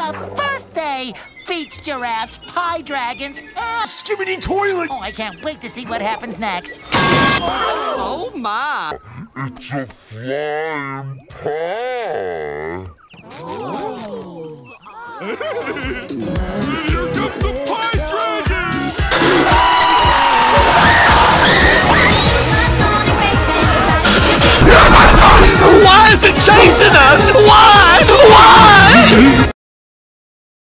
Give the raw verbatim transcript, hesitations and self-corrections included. What a birthday! Beach giraffes, pie dragons, and... Skibidi toilet! Oh, I can't wait to see what happens next. Oh, my! It's a flying pie! Oh. Here comes the pie dragon! Why is it chasing us? Why? Why?